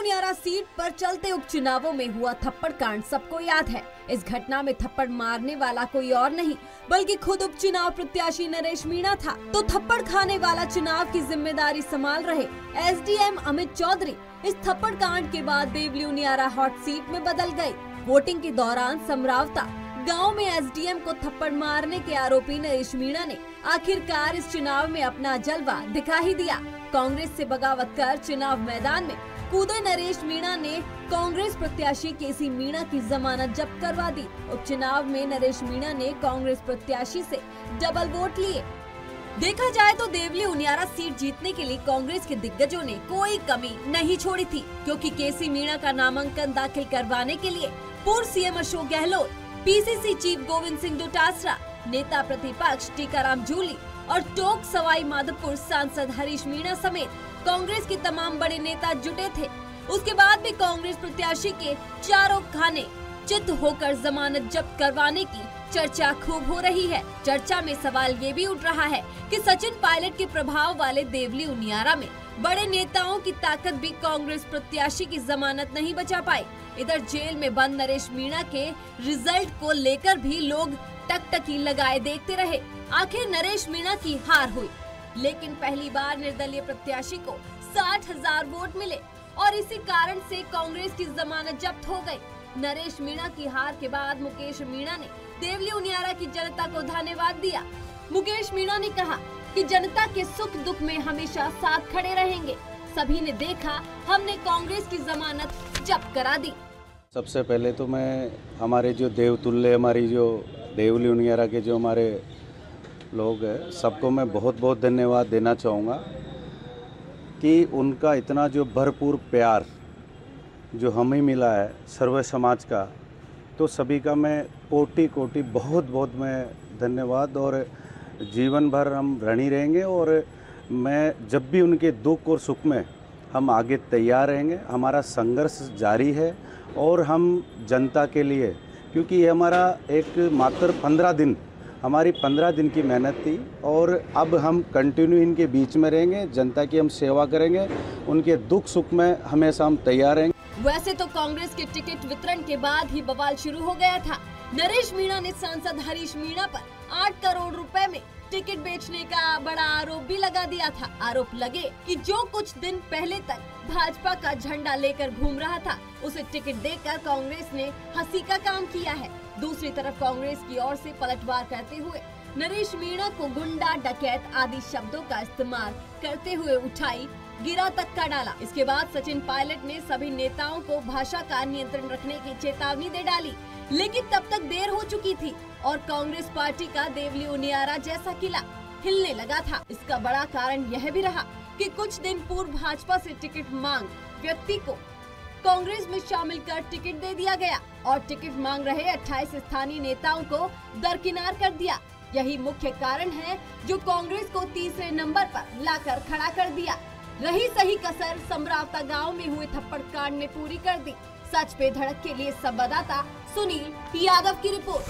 सोनियारा seat पर चलते उपचुनावों में हुआ थप्पड़ कांड सबको याद है। इस घटना में थप्पड़ मारने वाला कोई और नहीं बल्कि खुद उपचुनाव प्रत्याशी नरेश मीणा था। तो थप्पड़ खाने वाला चुनाव की जिम्मेदारी संभाल रहे एसडीएम अमित चौधरी इस थप्पड़ कांड के बाद देवल्यूनियारा हॉट सीट में बदल गयी। वोटिंग के दौरान समरावता गांव में एसडीएम को थप्पड़ मारने के आरोपी नरेश मीणा ने आखिरकार इस चुनाव में अपना जलवा दिखा ही दिया। कांग्रेस से बगावत कर चुनाव मैदान में कूदे नरेश मीणा ने कांग्रेस प्रत्याशी केसी मीणा की जमानत जब्त करवा दी। उपचुनाव में नरेश मीणा ने कांग्रेस प्रत्याशी से डबल वोट लिए। देखा जाए तो देवली-उनियारा सीट जीतने के लिए कांग्रेस के दिग्गजों ने कोई कमी नहीं छोड़ी थी, क्योंकि केसी मीणा का नामांकन दाखिल करवाने के लिए पूर्व CM Ashok Gehlot, PCC chief Govind Singh Dotasra, नेता प्रतिपक्ष टीकाराम जूली और टोक सवाई माधोपुर सांसद हरीश मीणा समेत कांग्रेस के तमाम बड़े नेता जुटे थे। उसके बाद भी कांग्रेस प्रत्याशी के चारों खाने चित होकर जमानत जब्त करवाने की चर्चा खूब हो रही है। चर्चा में सवाल ये भी उठ रहा है कि सचिन पायलट के प्रभाव वाले देवली उनियारा में बड़े नेताओं की ताकत भी कांग्रेस प्रत्याशी की जमानत नहीं बचा पाई। इधर जेल में बंद नरेश मीणा के रिजल्ट को लेकर भी लोग टकटकी लगाए देखते रहे। आखिर नरेश मीणा की हार हुई, लेकिन पहली बार निर्दलीय प्रत्याशी को 60,000 वोट मिले और इसी कारण से कांग्रेस की जमानत जब्त हो गई। नरेश मीणा की हार के बाद मुकेश मीणा ने देवली उनियारा की जनता को धन्यवाद दिया। मुकेश मीणा ने कहा कि जनता के सुख दुख में हमेशा साथ खड़े रहेंगे। सभी ने देखा हमने कांग्रेस की जमानत जब्त करा दी। सबसे पहले तो मैं हमारे जो देवतुल्ले, हमारी जो देवली उनियारा के जो हमारे लोग हैं, सबको मैं बहुत बहुत धन्यवाद देना चाहूँगा कि उनका इतना जो भरपूर प्यार जो हमें मिला है सर्व समाज का, तो सभी का मैं कोटि कोटि बहुत बहुत मैं धन्यवाद और जीवन भर हम ऋणी रहेंगे। और मैं जब भी उनके दुख और सुख में हम आगे तैयार रहेंगे। हमारा संघर्ष जारी है और हम जनता के लिए, क्योंकि ये हमारा एक मात्र 15 दिन, हमारी 15 दिन की मेहनत थी और अब हम कंटिन्यू इनके बीच में रहेंगे। जनता की हम सेवा करेंगे, उनके दुख सुख में हमेशा हम तैयार रहेंगे। वैसे तो कांग्रेस के टिकट वितरण के बाद ही बवाल शुरू हो गया था। नरेश मीणा ने सांसद हरीश मीणा पर 8 करोड़ रुपए में टिकट बेचने का बड़ा आरोप भी लगा दिया था। आरोप लगे कि जो कुछ दिन पहले तक भाजपा का झंडा लेकर घूम रहा था, उसे टिकट देकर कांग्रेस ने हंसी का काम किया है। दूसरी तरफ कांग्रेस की ओर से पलटवार करते हुए नरेश मीणा को गुंडा, डकैत आदि शब्दों का इस्तेमाल करते हुए उठाई गिरा तक का डाला। इसके बाद सचिन पायलट ने सभी नेताओं को भाषा का नियंत्रण रखने की चेतावनी दे डाली, लेकिन तब तक देर हो चुकी थी और कांग्रेस पार्टी का देवली उनियारा जैसा किला हिलने लगा था। इसका बड़ा कारण यह भी रहा कि कुछ दिन पूर्व भाजपा से टिकट मांग व्यक्ति को कांग्रेस में शामिल कर टिकट दे दिया गया और टिकट मांग रहे 28 स्थानीय नेताओं को दरकिनार कर दिया। यही मुख्य कारण है जो कांग्रेस को तीसरे नंबर पर लाकर खड़ा कर दिया। रही सही कसर समरावता गाँव में हुए थप्पड़ कांड ने पूरी कर दी। सच पे धड़क के लिए संवाददाता सुनील यादव की रिपोर्ट।